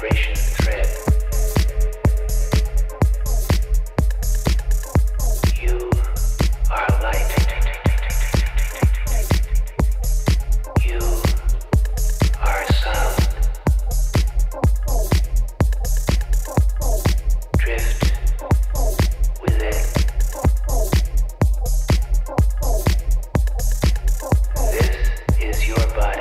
vibration thread. You are light. You are sound. Drift with it. This is your body.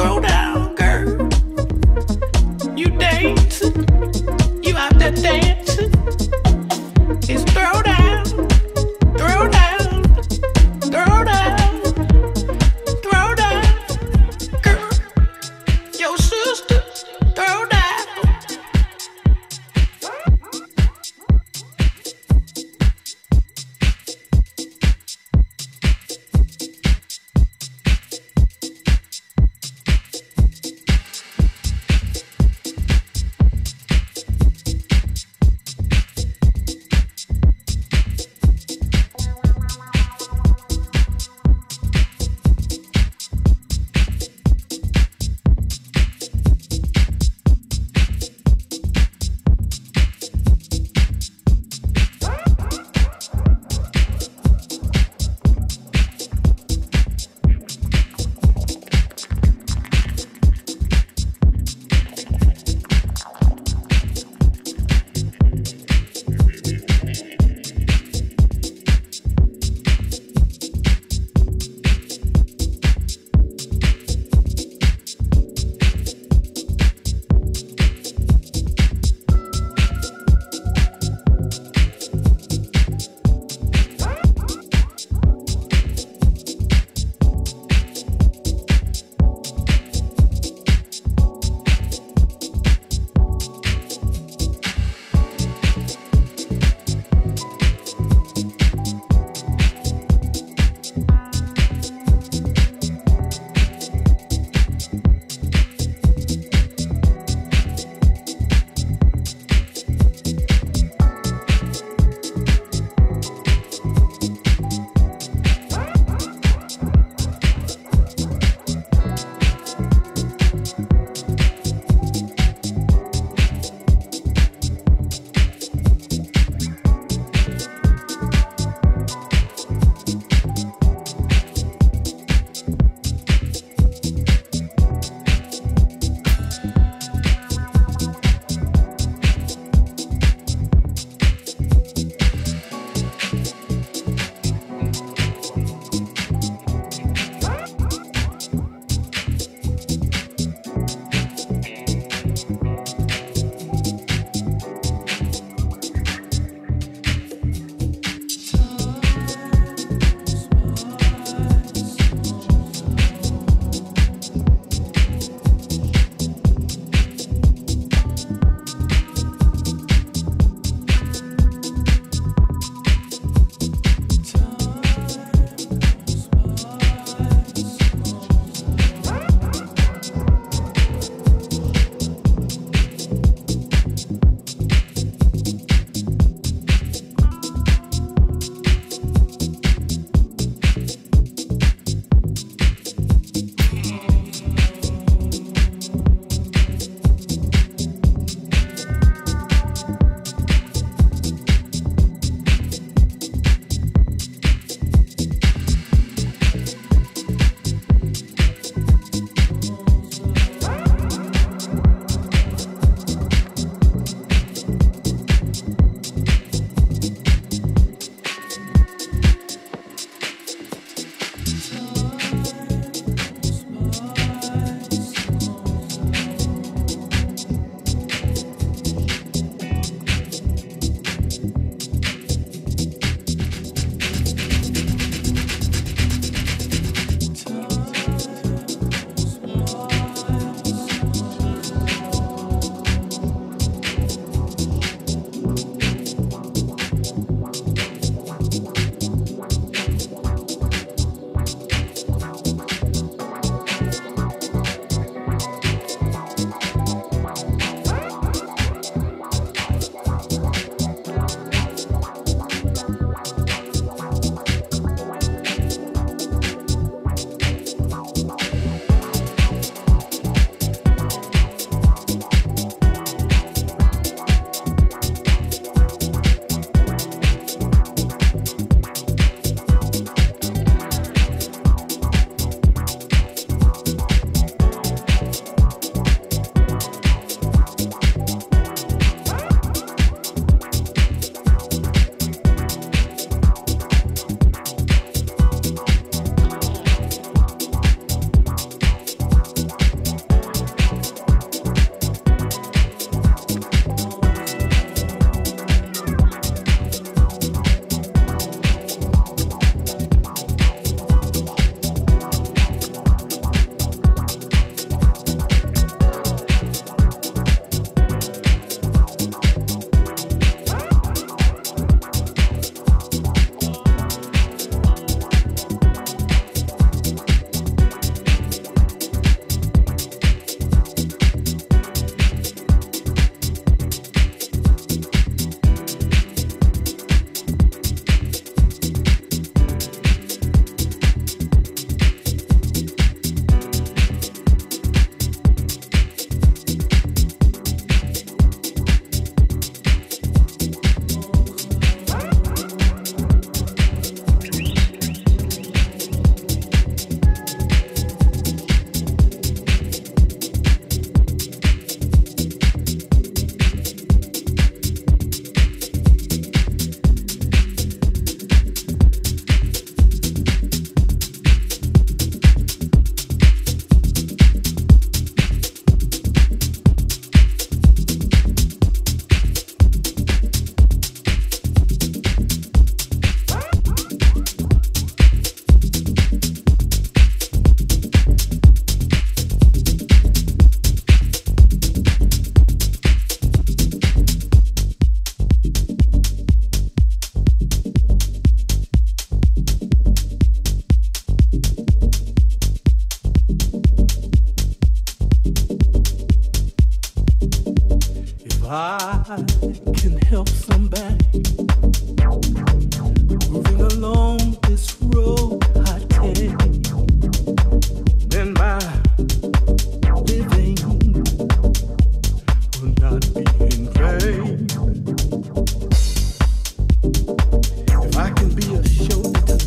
throw down, girl. You dance, you out there dancing. It's throw down, throw down, throw down, throw down, girl. Your sister, throw down.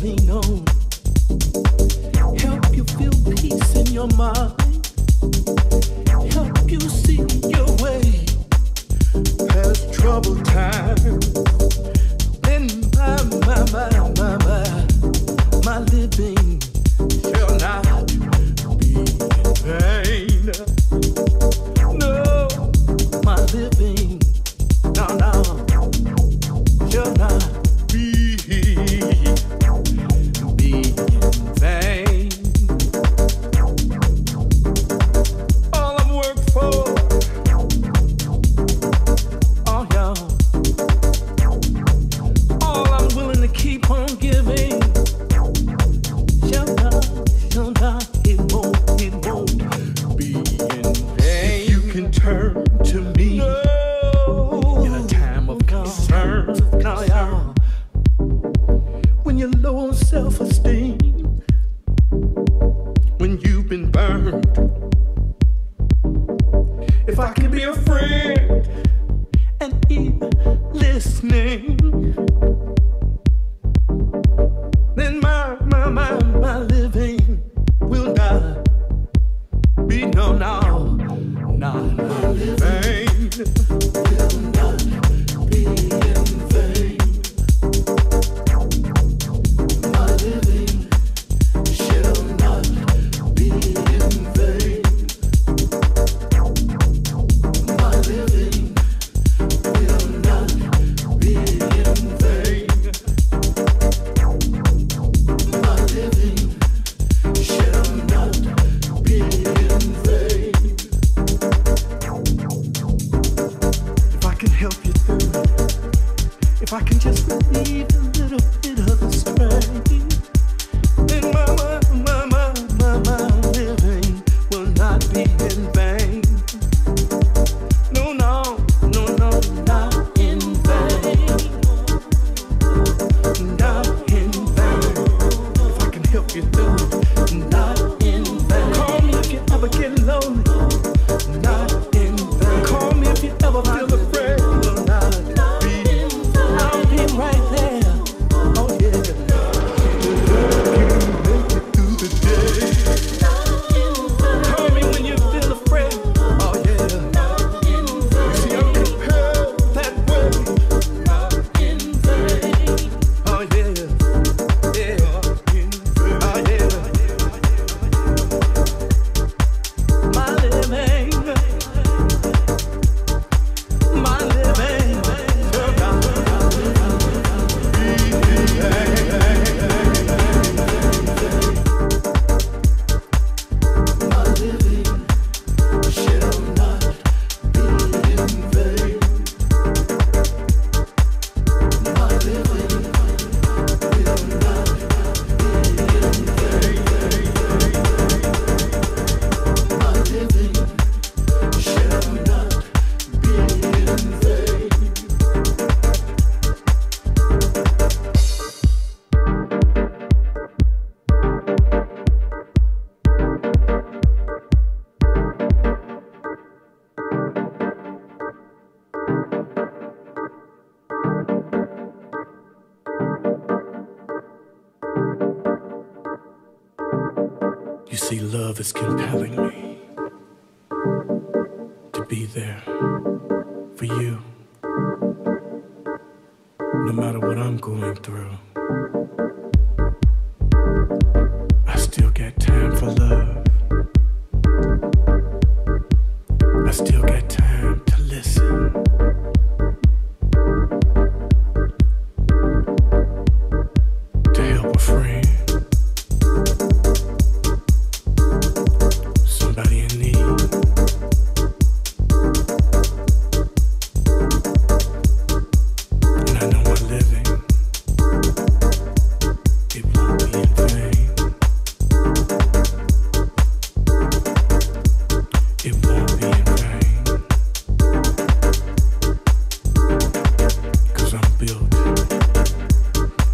me know, help you feel peace in your mind, help you see your way past troubled times. Then my living shall not be in vain. No, my living, no, shall not. Love is compelling me to be there for you, no matter what I'm going through. I still got time for love. I still got time to listen.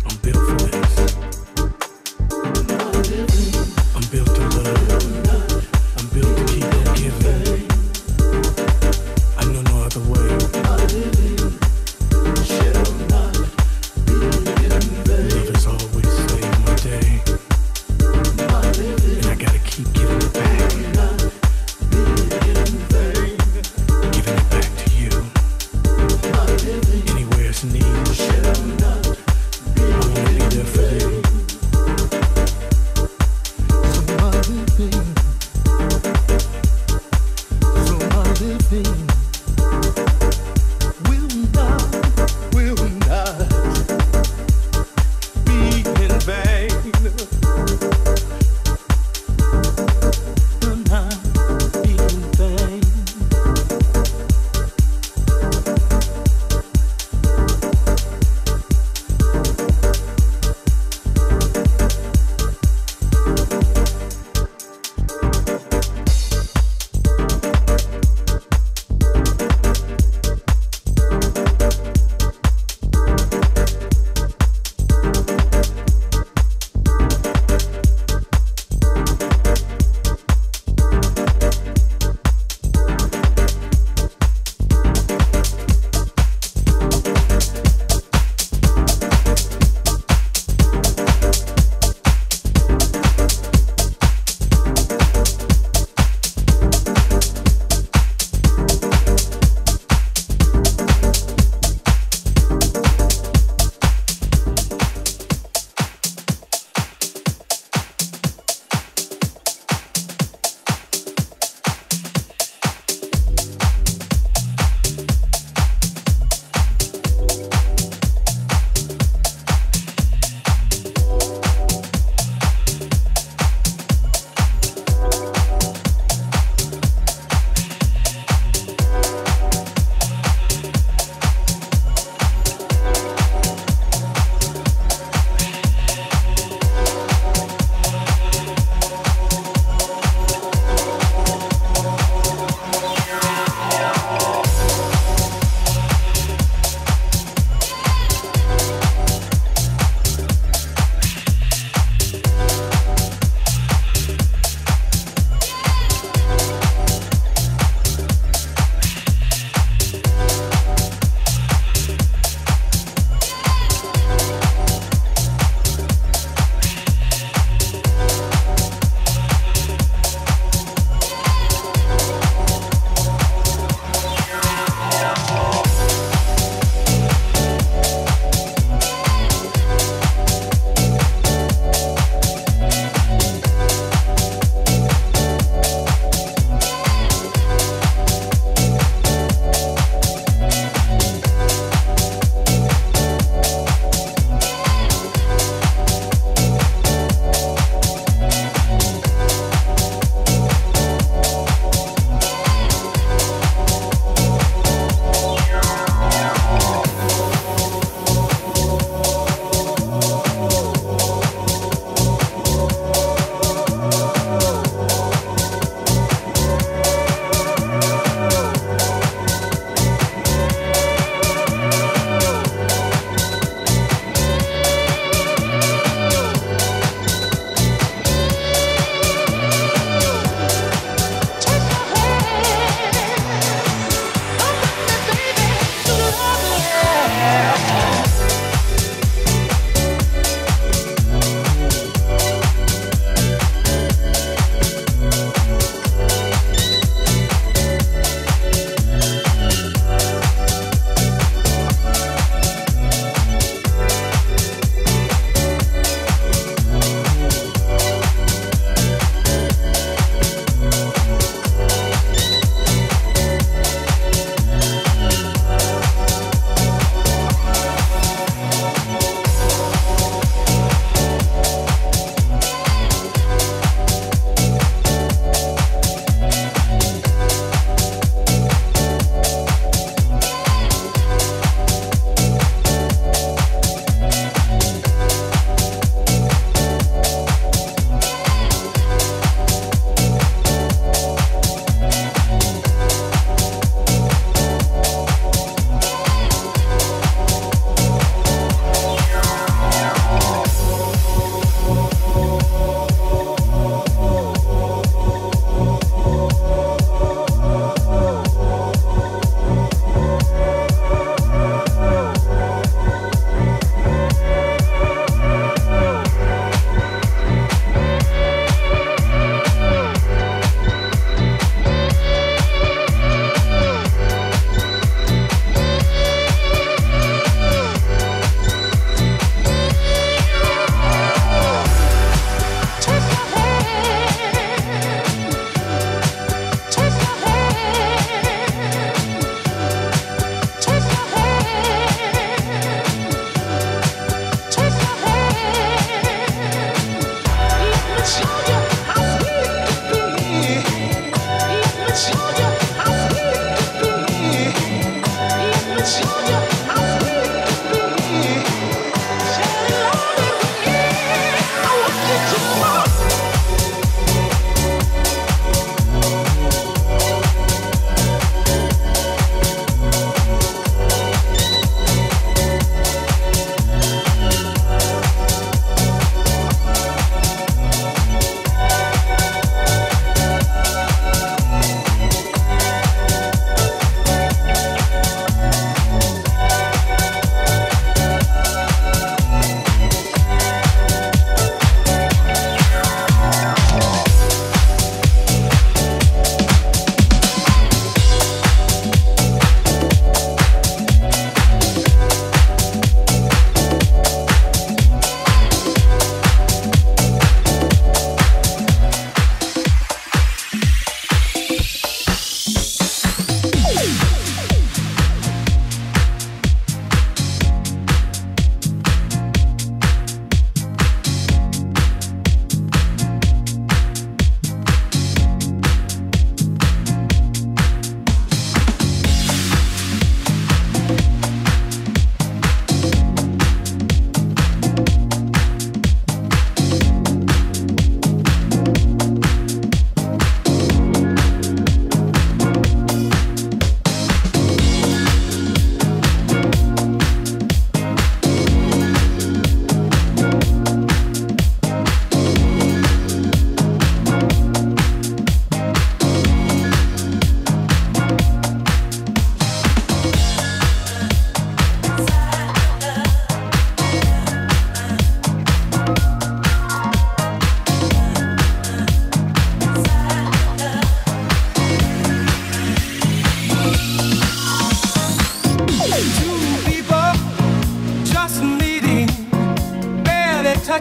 I'm built for this.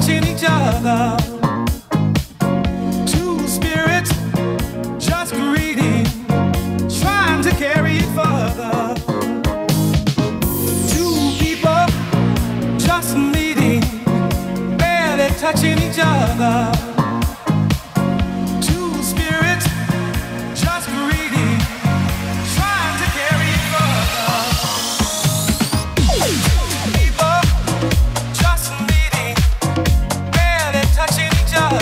touching each other. Two spirits just greeting, trying to carry it further. Two people just meeting, barely touching each other. Two spirits just greeting, trying to carry it further. Two people just meeting, barely touching each other.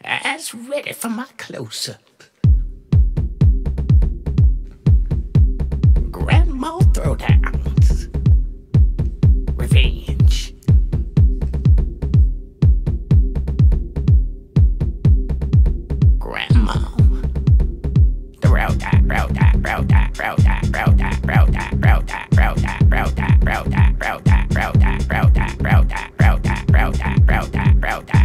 That's ready for my close-up. Grandma throwdowns. Revenge. Grandma. Throwdown.